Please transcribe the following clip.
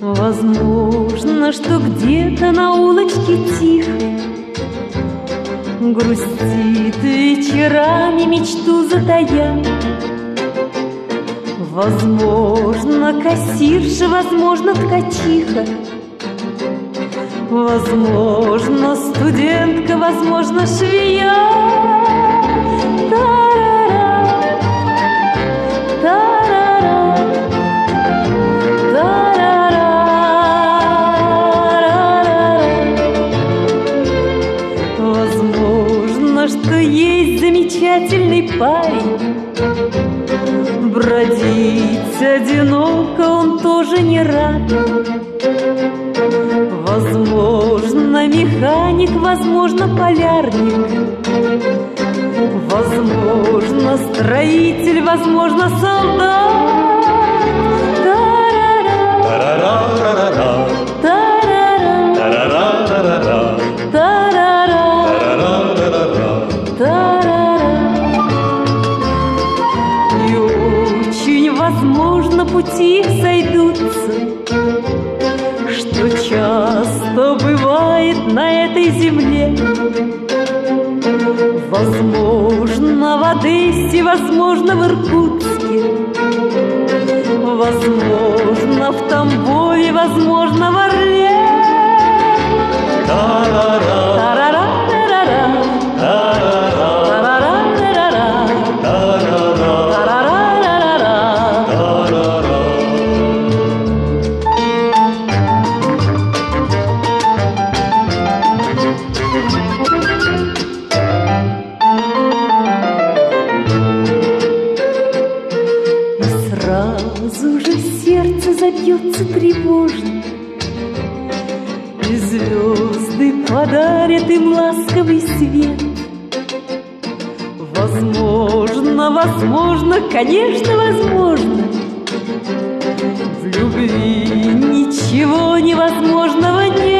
Возможно, что где-то на улочке тихо грустит вечерами мечту затая. Возможно, кассирша, возможно, ткачиха, возможно, студентка, возможно, швея. Та-ра-ра, та-ра-ра, та-ра-ра-ра-ра. Возможно, что есть замечательный парень, бродить одиноко он тоже не рад. Возможно, механик, возможно, полярник, возможно, строитель, возможно, солдат. Та-ра-ра, та-ра-ра, та-ра-ра, та-ра-ра, та-ра-ра, та-ра-ра. И очень возможно, пути их сойдутся, что часто бывает на этой земле. Возможно, в Одессе, возможно, в Иркутске, возможно, в Тамбове, возможно, в Орле. Забьется тревожно, и звезды подарят им ласковый свет. Возможно, возможно, конечно, возможно, в любви ничего невозможного нет.